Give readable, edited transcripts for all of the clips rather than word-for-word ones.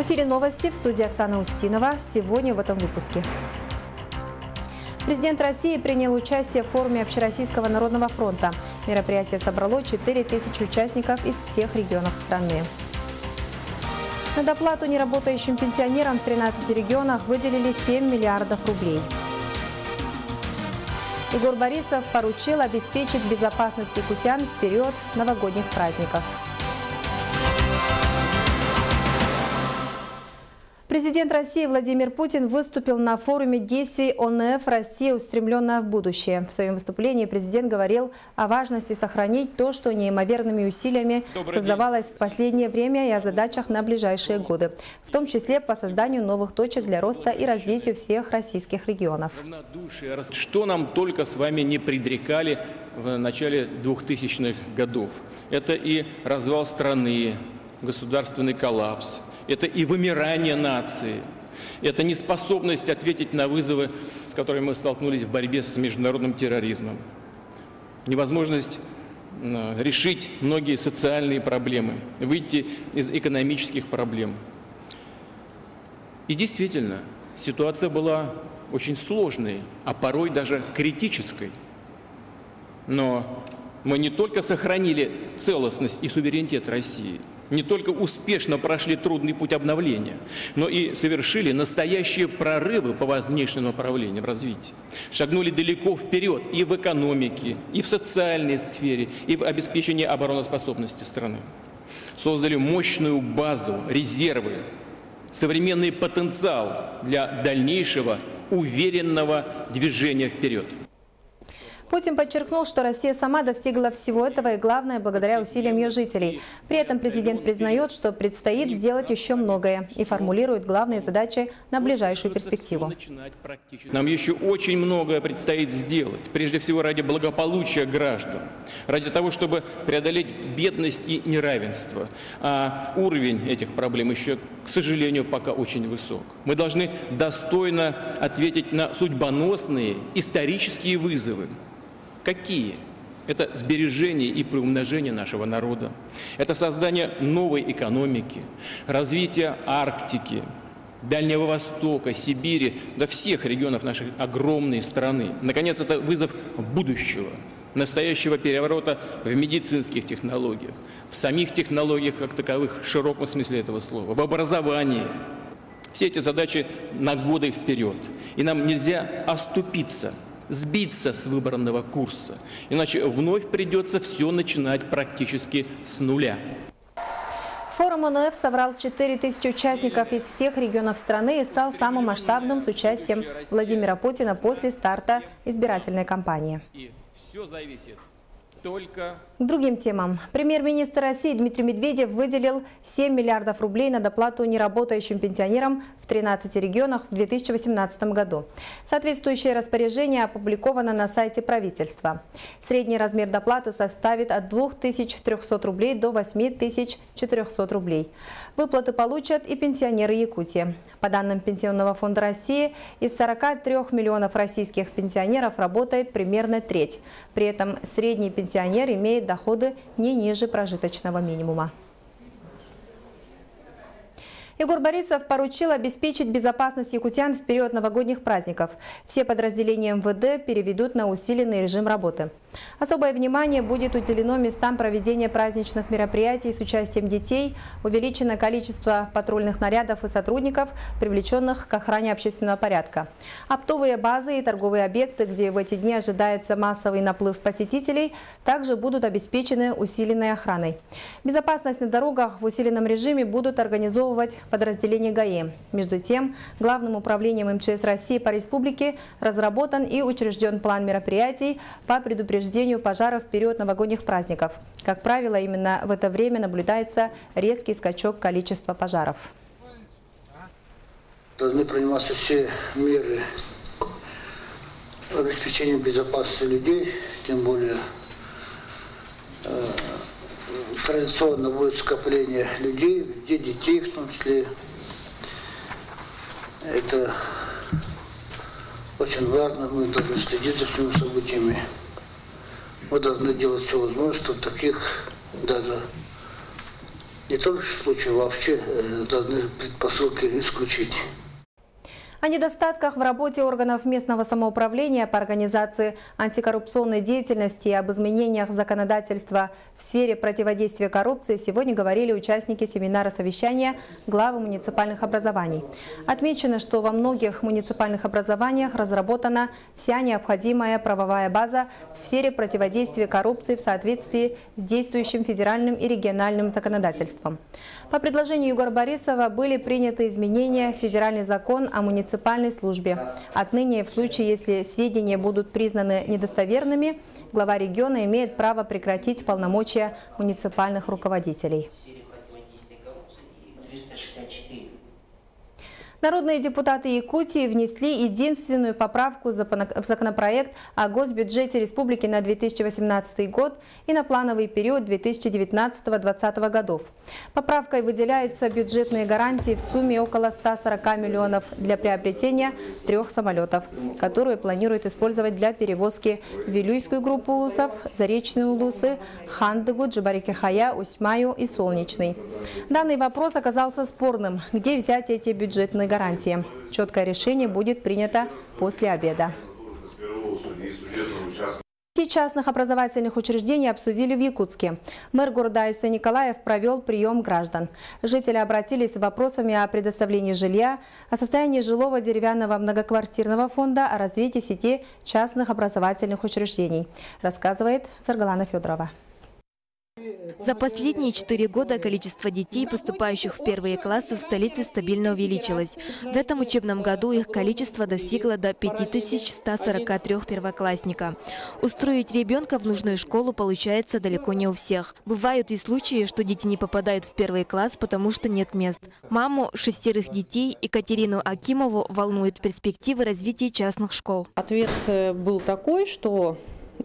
В эфире новости, в студии Оксана Устинова. Сегодня в этом выпуске. Президент России принял участие в форуме Общероссийского народного фронта. Мероприятие собрало 4000 участников из всех регионов страны. На доплату неработающим пенсионерам в 13 регионах выделили 7 миллиардов рублей. Егор Борисов поручил обеспечить безопасность якутян в период новогодних праздников. Президент России Владимир Путин выступил на форуме действий ОНФ «Россия, устремленная в будущее». В своем выступлении президент говорил о важности сохранить то, что неимоверными усилиями создавалось в последнее время, и о задачах на ближайшие годы, в том числе по созданию новых точек для роста и развитию всех российских регионов. Что нам только с вами не предрекали в начале 2000-х годов. Это и развал страны, государственный коллапс. Это и вымирание нации, это неспособность ответить на вызовы, с которыми мы столкнулись в борьбе с международным терроризмом, невозможность решить многие социальные проблемы, выйти из экономических проблем. И действительно, ситуация была очень сложной, а порой даже критической. Но мы не только сохранили целостность и суверенитет России, не только успешно прошли трудный путь обновления, но и совершили настоящие прорывы по важнейшим направлениям развития. Шагнули далеко вперед и в экономике, и в социальной сфере, и в обеспечении обороноспособности страны. Создали мощную базу, резервы, современный потенциал для дальнейшего уверенного движения вперед. Путин подчеркнул, что Россия сама достигла всего этого и, главное, благодаря усилиям ее жителей. При этом президент признает, что предстоит сделать еще многое и формулирует главные задачи на ближайшую перспективу. Нам еще очень многое предстоит сделать, прежде всего ради благополучия граждан, ради того, чтобы преодолеть бедность и неравенство. А уровень этих проблем еще, к сожалению, пока очень высок. Мы должны достойно ответить на судьбоносные исторические вызовы. Какие? Это сбережение и приумножение нашего народа. Это создание новой экономики, развитие Арктики, Дальнего Востока, Сибири, до всех регионов нашей огромной страны. Наконец, это вызов будущего, настоящего переворота в медицинских технологиях, в самих технологиях как таковых, в широком смысле этого слова, в образовании. Все эти задачи на годы вперед. И нам нельзя оступиться, сбиться с выбранного курса. Иначе вновь придется все начинать практически с нуля. Форум ОНФ собрал 4000 участников из всех регионов страны и стал самым масштабным с участием Владимира Путина после старта избирательной кампании. К другим темам. Премьер-министр России Дмитрий Медведев выделил 7 миллиардов рублей на доплату неработающим пенсионерам в 13 регионах в 2018 году. Соответствующее распоряжение опубликовано на сайте правительства. Средний размер доплаты составит от 2300 рублей до 8400 рублей. Выплаты получат и пенсионеры Якутии. По данным Пенсионного фонда России, из 43 миллионов российских пенсионеров работает примерно треть. При этом средний пенсионер имеет доходы не ниже прожиточного минимума. Егор Борисов поручил обеспечить безопасность якутян в период новогодних праздников. Все подразделения МВД переведут на усиленный режим работы. Особое внимание будет уделено местам проведения праздничных мероприятий с участием детей, увеличено количество патрульных нарядов и сотрудников, привлеченных к охране общественного порядка. Оптовые базы и торговые объекты, где в эти дни ожидается массовый наплыв посетителей, также будут обеспечены усиленной охраной. Безопасность на дорогах в усиленном режиме будут организовывать подразделение ГАИ. Между тем, Главным управлением МЧС России по республике разработан и учрежден план мероприятий по предупреждению пожаров в период новогодних праздников. Как правило, именно в это время наблюдается резкий скачок количества пожаров. Должны приниматься все меры обеспечения безопасности людей, тем более традиционно будет скопление людей, где детей в том числе. Это очень важно, мы должны следить за всеми событиями. Мы должны делать все возможное, чтобы таких даже не только случае, вообще должны предпосылки исключить. О недостатках в работе органов местного самоуправления по организации антикоррупционной деятельности и об изменениях законодательства в сфере противодействия коррупции сегодня говорили участники семинара-совещания главы муниципальных образований. Отмечено, что во многих муниципальных образованиях разработана вся необходимая правовая база в сфере противодействия коррупции в соответствии с действующим федеральным и региональным законодательством. По предложению Егора Борисова были приняты изменения в федеральный закон о муниципальном службе. Отныне, в случае, если сведения будут признаны недостоверными, глава региона имеет право прекратить полномочия муниципальных руководителей. Народные депутаты Якутии внесли единственную поправку в законопроект о госбюджете республики на 2018 год и на плановый период 2019-2020 годов. Поправкой выделяются бюджетные гарантии в сумме около 140 миллионов для приобретения 3 самолетов, которые планируют использовать для перевозки в Вилюйскую группу улусов, Заречные улусы, Хандыгу, Джибарики Хая, Усьмаю и Солнечный. Данный вопрос оказался спорным. Где взять эти бюджетные гарантии. Четкое решение будет принято после обеда. Частных образовательных учреждений обсудили в Якутске. Мэр города Айса Николаев провел прием граждан. Жители обратились с вопросами о предоставлении жилья, о состоянии жилого деревянного многоквартирного фонда, о развитии сети частных образовательных учреждений, рассказывает Саргалана Федорова. За последние 4 года количество детей, поступающих в первые классы в столице, стабильно увеличилось. В этом учебном году их количество достигло до 5143 первоклассника. Устроить ребенка в нужную школу получается далеко не у всех. Бывают и случаи, что дети не попадают в первый класс, потому что нет мест. Маму 6 детей Екатерину Акимову волнуют перспективы развития частных школ. Ответ был такой, что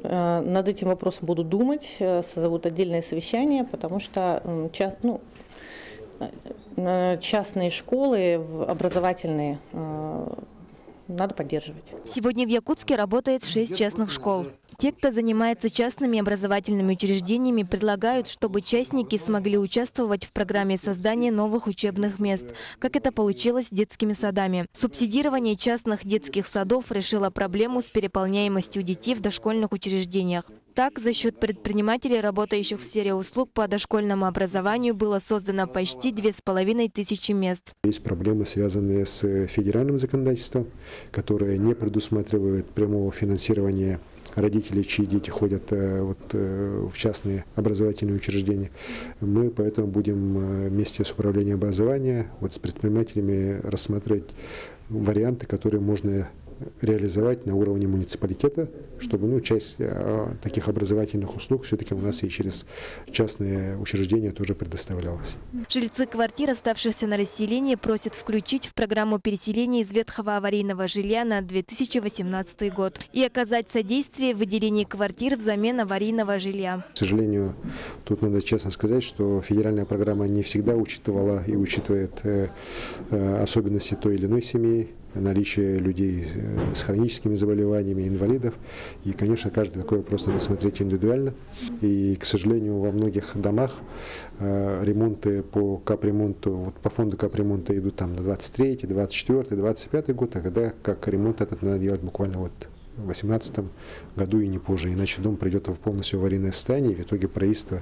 над этим вопросом будут думать, созовут отдельное совещание, потому что частные школы образовательные надо поддерживать. Сегодня в Якутске работает 6 частных школ. Те, кто занимается частными образовательными учреждениями, предлагают, чтобы частники смогли участвовать в программе создания новых учебных мест, как это получилось с детскими садами. Субсидирование частных детских садов решило проблему с переполняемостью детей в дошкольных учреждениях. Так, за счет предпринимателей, работающих в сфере услуг по дошкольному образованию, было создано почти 2500 мест. Есть проблемы, связанные с федеральным законодательством, которое не предусматривает прямого финансирования родителей, чьи дети ходят в частные образовательные учреждения. Мы поэтому будем вместе с управлением образования, с предпринимателями рассматривать варианты, которые можно реализовать на уровне муниципалитета, чтобы часть таких образовательных услуг все-таки у нас и через частные учреждения тоже предоставлялась. Жильцы квартир, оставшихся на расселении, просят включить в программу переселения из ветхого аварийного жилья на 2018 год и оказать содействие в выделении квартир взамен аварийного жилья. К сожалению, тут надо честно сказать, что федеральная программа не всегда учитывала и учитывает особенности той или иной семьи, наличие людей с хроническими заболеваниями, инвалидов. И, конечно, каждый такой вопрос надо смотреть индивидуально. И, к сожалению, во многих домах ремонты по капремонту, по фонду капремонта идут на 23, 24, 25 год, а когда как ремонт этот надо делать буквально в 2018 году и не позже, иначе дом придет в полностью аварийное состояние, и в итоге правительство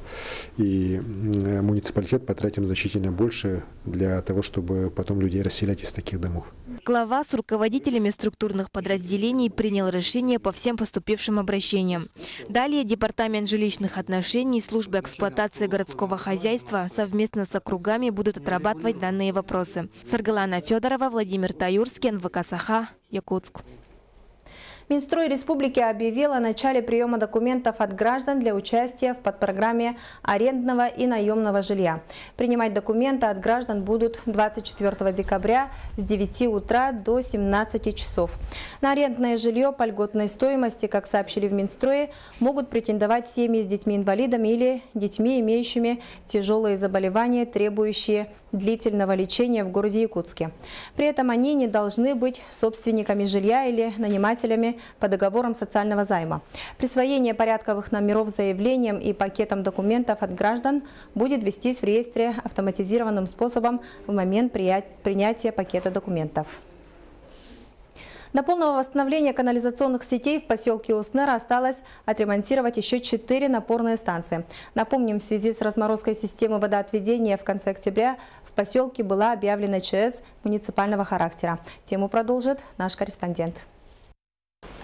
и муниципалитет потратим значительно больше для того, чтобы потом людей расселять из таких домов. Глава с руководителями структурных подразделений принял решение по всем поступившим обращениям. Далее Департамент жилищных отношений и службы эксплуатации городского хозяйства совместно с округами будут отрабатывать данные вопросы. Саргалана Федорова, Владимир Таюрский, НВК Саха, Якутск. Минстрой республики объявил о начале приема документов от граждан для участия в подпрограмме арендного и наемного жилья. Принимать документы от граждан будут 24 декабря с 9 утра до 17 часов. На арендное жилье по льготной стоимости, как сообщили в Минстрое, могут претендовать семьи с детьми-инвалидами или детьми, имеющими тяжелые заболевания, требующие длительного лечения в городе Якутске. При этом они не должны быть собственниками жилья или нанимателями по договорам социального займа. Присвоение порядковых номеров заявлением и пакетом документов от граждан будет вестись в реестре автоматизированным способом в момент принятия пакета документов. До полного восстановления канализационных сетей в поселке Усть-Нера осталось отремонтировать еще 4 напорные станции. Напомним, в связи с разморозкой системы водоотведения в конце октября в поселке была объявлена ЧС муниципального характера. Тему продолжит наш корреспондент.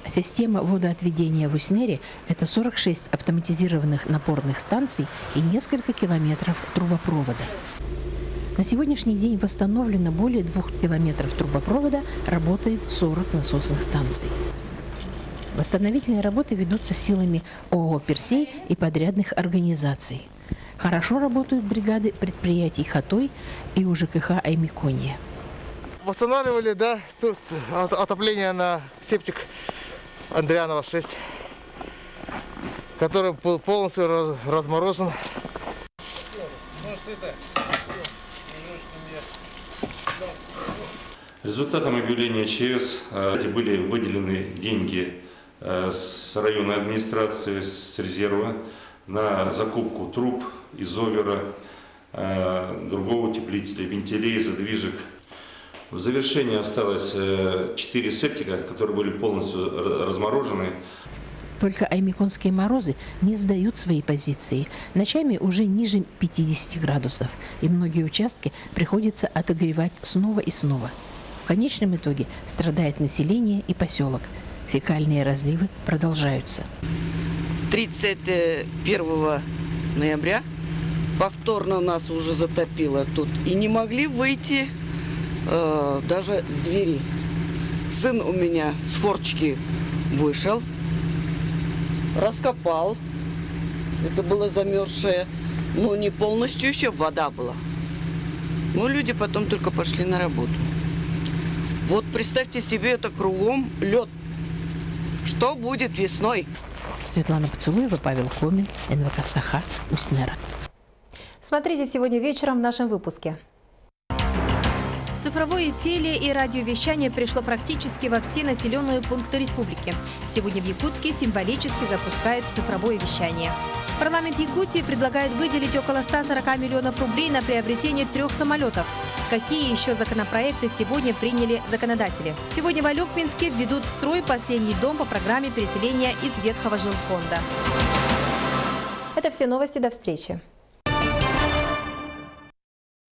Система водоотведения в Усть-Нере – это 46 автоматизированных напорных станций и несколько километров трубопровода. На сегодняшний день восстановлено более 2 километров трубопровода, работает 40 насосных станций. Восстановительные работы ведутся силами ООО «Персей» и подрядных организаций. Хорошо работают бригады предприятий «Хатой» и УЖКХ «Оймяконье». Восстанавливали, да, тут отопление на септик Андрианова 6, который был полностью разморожен. Результатом объявления ЧС были выделены деньги с районной администрации, с резерва на закупку труб, изовера, другого утеплителя, вентилей, задвижек. В завершении осталось 4 септика, которые были полностью разморожены. Только оймяконские морозы не сдают свои позиции. Ночами уже ниже 50 градусов, и многие участки приходится отогревать снова и снова. В конечном итоге страдает население и поселок. Фекальные разливы продолжаются. 31 ноября повторно нас уже затопило тут. И не могли выйти даже с двери. Сын у меня с форчки вышел. Раскопал, это было замерзшее, но не полностью, еще вода была. Но люди потом только пошли на работу. Вот представьте себе, это кругом лед. Что будет весной? Светлана Пацулыева, Павел Комин, НВК Саха, Усть-Нера. Смотрите сегодня вечером в нашем выпуске. Цифровое теле- и радиовещание пришло практически во все населенные пункты республики. Сегодня в Якутске символически запускает цифровое вещание. Парламент Якутии предлагает выделить около 140 миллионов рублей на приобретение 3 самолетов. Какие еще законопроекты сегодня приняли законодатели? Сегодня в Алекминске введут в строй последний дом по программе переселения из ветхого жилфонда. Это все новости. До встречи.